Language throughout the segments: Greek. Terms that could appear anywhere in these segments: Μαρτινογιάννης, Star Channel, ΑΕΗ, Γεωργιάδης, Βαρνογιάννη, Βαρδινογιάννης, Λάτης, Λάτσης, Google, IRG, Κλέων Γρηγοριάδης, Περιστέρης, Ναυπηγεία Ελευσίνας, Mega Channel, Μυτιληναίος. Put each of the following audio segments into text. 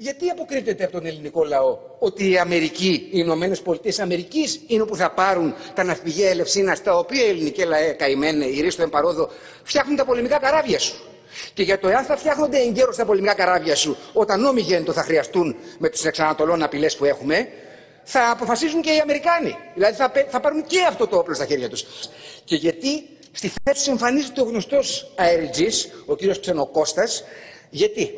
Γιατί αποκρύπτεται από τον ελληνικό λαό ότι η Αμερική, οι Ηνωμένες Πολιτείες Αμερικής είναι που θα πάρουν τα ναυπηγεία Ελευσίνας, τα οποία οι ελληνικοί λαοί καημένοι, οι ρίστο εμπαρόδο, φτιάχνουν τα πολεμικά καράβια σου. Και για το εάν θα φτιάχνονται εγκαίρως τα πολεμικά καράβια σου, όταν νόμοι γέννητο θα χρειαστούν με τους εξανατολών απειλές που έχουμε, θα αποφασίζουν και οι Αμερικάνοι. Δηλαδή θα πάρουν και αυτό το όπλο στα χέρια τους. Και γιατί στη θέση του εμφανίζεται ο γνωστός IRG, ο κύριος Τσενοκώστας, γιατί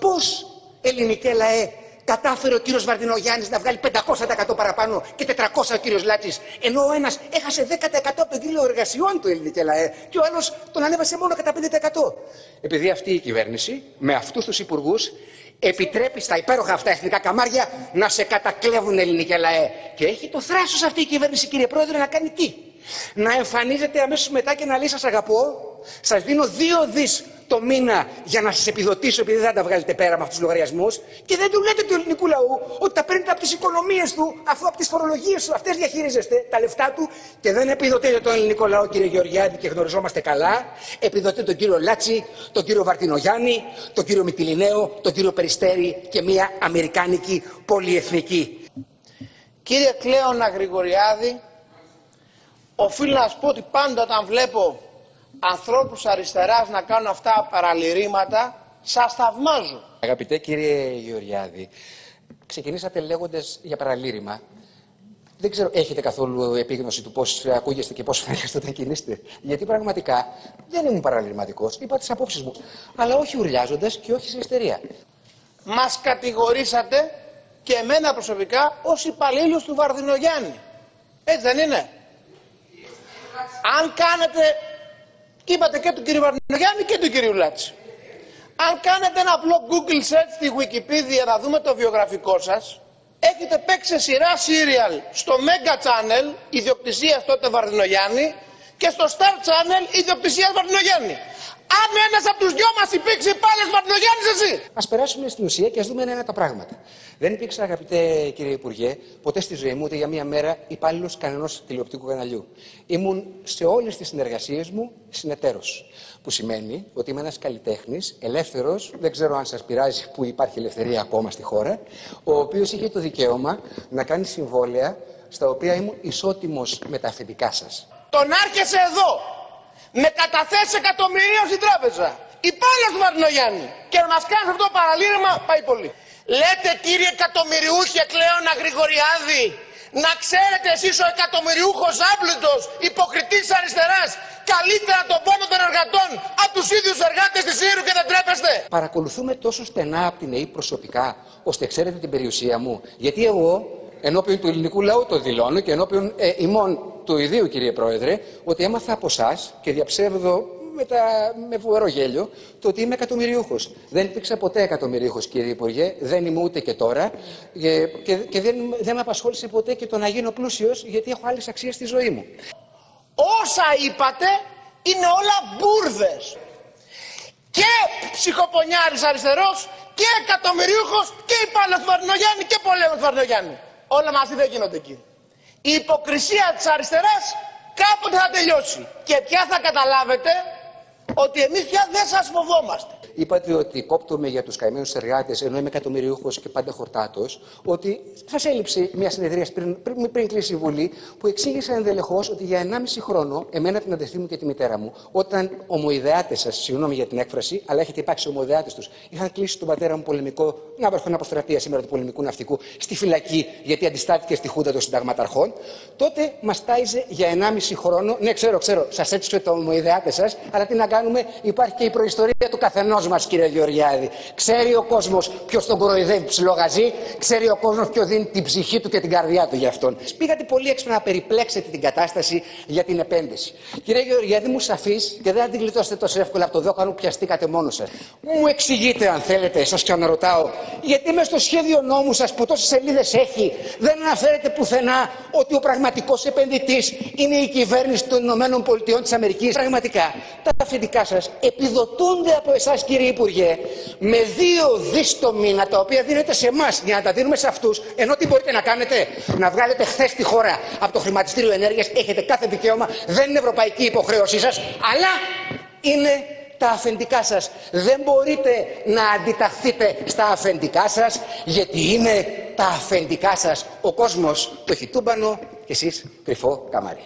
πώς ελληνικέ λαέ κατάφερε ο κύριος Βαρδινογιάννης να βγάλει 500% παραπάνω και 400 ο κύριος Λάτης, ενώ ο ένας έχασε 10% πεδίλιο εργασιών του ελληνικέ λαέ και ο άλλος τον ανέβασε μόνο κατά 5%. Επειδή αυτή η κυβέρνηση με αυτούς τους υπουργούς επιτρέπει στα υπέροχα αυτά εθνικά καμάρια να σε κατακλέβουν ελληνικέ λαέ. Και έχει το θράσος αυτή η κυβέρνηση, κύριε Πρόεδρε, να κάνει τι? Να εμφανίζεται αμέσως μετά και να λέει σας αγαπώ, σας δίνω 2 δις το μήνα για να σας επιδοτήσω, επειδή δεν τα βγάζετε πέρα με αυτούς τους λογαριασμούς, και δεν του λέτε του ελληνικού λαού ότι τα παίρνετε από τις οικονομίες του, αφού από τις φορολογίες του αυτές διαχειρίζεστε τα λεφτά του, και δεν επιδοτείτε τον ελληνικό λαό, κύριε Γεωργιάδη, και γνωριζόμαστε καλά. Επιδοτείτε τον κύριο Λάτσι, τον κύριο Βαρτινογιάννη, τον κύριο Μυτιληναίο, τον κύριο Περιστέρη και μια αμερικάνικη πολυεθνική. Κύριε Κλέωνα Γρηγοριάδη, οφείλω να σου πω ότι πάντα όταν βλέπω ανθρώπους αριστεράς να κάνουν αυτά παραλυρήματα, σας θαυμάζω. Αγαπητέ κύριε Γεωργιάδη, ξεκινήσατε λέγοντας για παραλύριμα. Δεν ξέρω, έχετε καθόλου επίγνωση του πώς ακούγεστε και πώς φαίνεστε όταν κινείστε? Γιατί πραγματικά δεν ήμουν παραλυρηματικός, είπα τις απόψεις μου, αλλά όχι ουρλιάζοντας και όχι σε ιστερία. Μας κατηγορήσατε και εμένα προσωπικά ως υπαλλήλους του Βαρδινογιάννη. Έτσι δεν είναι? Αν κάνετε... Είπατε και του κύριου Βαρνογιάννη και του κύριου Λάτση. Αν κάνετε ένα απλό Google search στη Wikipedia να δούμε το βιογραφικό σας, έχετε παίξει σε σειρά serial στο Mega Channel, ιδιοκτησίας τότε Βαρδινογιάννη, και στο Star Channel, ιδιοκτησίας Βαρδινογιάννη. Αν ένας από τους δυο μας υπήρξε πάλι ο Μαρτινογιάννης, εσύ! Ας περάσουμε στην ουσία και ας δούμε ένα-ένα τα πράγματα. Δεν υπήρξε, αγαπητέ κύριε Υπουργέ, ποτέ στη ζωή μου, ούτε για μία μέρα, υπάλληλος κανενός τηλεοπτικού καναλιού. Ήμουν σε όλες τις συνεργασίες μου συνεταίρος. Που σημαίνει ότι είμαι ένας καλλιτέχνης, ελεύθερος, δεν ξέρω αν σας πειράζει που υπάρχει ελευθερία ακόμα στη χώρα, ο οποίος είχε το δικαίωμα να κάνει συμβόλαια στα οποία ήμουν ισότιμος με τα αφεντικά σας. Τον άρχεσαι εδώ! Με καταθέσεις εκατομμυρίων στην τράπεζα. Υπάλληλος του Μαρτινογιάννη. Και να μας κάνεις αυτό το παραλήρημα, πάει πολύ. Λέτε, κύριε εκατομμυριούχε Κλέωνα Γρηγοριάδη, να ξέρετε εσείς ο εκατομμυριούχος άπλητος, υποκριτής αριστεράς, καλύτερα τον πόνο των εργατών από τους ίδιους εργάτες της Ήρου, και δεν τρέπεστε. Παρακολουθούμε τόσο στενά από την ΑΕΗ προσωπικά, ώστε ξέρετε την περιουσία μου. Γιατί εγώ, ενώπιον του ελληνικού λαού το δηλώνω και ενώπιον ημών του ιδίου, κύριε Πρόεδρε, ότι έμαθα από εσάς και διαψεύδω με φοβερό γέλιο το ότι είμαι εκατομμυριούχος. Δεν υπήρξα ποτέ εκατομμυριούχος, κύριε Υπουργέ, δεν είμαι ούτε και τώρα, και δεν με απασχόλησε ποτέ και το να γίνω πλούσιος, γιατί έχω άλλες αξίες στη ζωή μου. Όσα είπατε είναι όλα μπουρδες. Και ψυχοπονιάρης αριστερός και εκατομμυριούχος και υπάλληλος του Βαρνογιάννη και πολέμος του Βαρνογιάννη. Όλα μαζί δεν γίνονται εκεί. Η υποκρισία της αριστεράς κάποτε θα τελειώσει. Και πια θα καταλάβετε ότι εμείς πια δεν σας φοβόμαστε. Είπατε ότι κόπτομαι για τους καημένους εργάτες, ενώ είμαι εκατομμυριούχος και πάντα χορτάτος, ότι σας έλειψε μια συνεδρία πριν κλείσει η Βουλή, που εξήγησε ενδελεχώς ότι για 1,5 χρόνο, εμένα, την αδελφή μου και τη μητέρα μου, όταν ομοειδεάτες σας, συγγνώμη για την έκφραση, αλλά έχετε υπάρξει ομοειδεάτες τους, είχαν κλείσει τον πατέρα μου πολεμικό, να βρεθούν αποστρατεία σήμερα του πολεμικού ναυτικού, στη φυλακή, γιατί αντιστάθηκε στη χούντα των συνταγματαρχών, τότε μας τάιζε για 1,5 χρόνο. Ναι, ξέρω, σας έτσισε το ομοειδεάτες σας, αλλά τι να κάνουμε, υπάρχει και η προϊστορία του καθενός μας, κύριε Γεωργιάδη. Ξέρει ο κόσμος ποιος τον κοροϊδεύει ψιλογαζί, ξέρει ο κόσμος ποιος δίνει την ψυχή του και την καρδιά του για αυτόν. Πήγατε πολύ έξω να περιπλέξετε την κατάσταση για την επένδυση. Κύριε Γεωργιάδη, μου σαφής και δεν θα την γλιτώσετε τόσο εύκολα από το δόκανο που πιαστήκατε μόνο σας. Μου εξηγείτε, αν θέλετε, σας ξαναρωτάω, γιατί μες στο σχέδιο νόμου σας, που τόσες σελίδες έχει, δεν αναφέρετε πουθενά ότι ο πραγματικός επενδυτής είναι η κυβέρνηση των ΗΠΑ. Πραγματικά, τα αφεντικά σας επιδοτούνται από εσάς, κύριε Υπουργέ, με 2 δις το μήνα, τα οποία δίνετε σε εμάς για να τα δίνουμε σε αυτούς, ενώ τι μπορείτε να κάνετε? Να βγάλετε χθες τη χώρα από το χρηματιστήριο ενέργειας, έχετε κάθε δικαίωμα, δεν είναι ευρωπαϊκή υποχρέωσή σας, αλλά είναι τα αφεντικά σας. Δεν μπορείτε να αντιταχθείτε στα αφεντικά σας, γιατί είναι τα αφεντικά σας. Ο κόσμος το έχει τούμπανο και εσείς κρυφό καμάρι.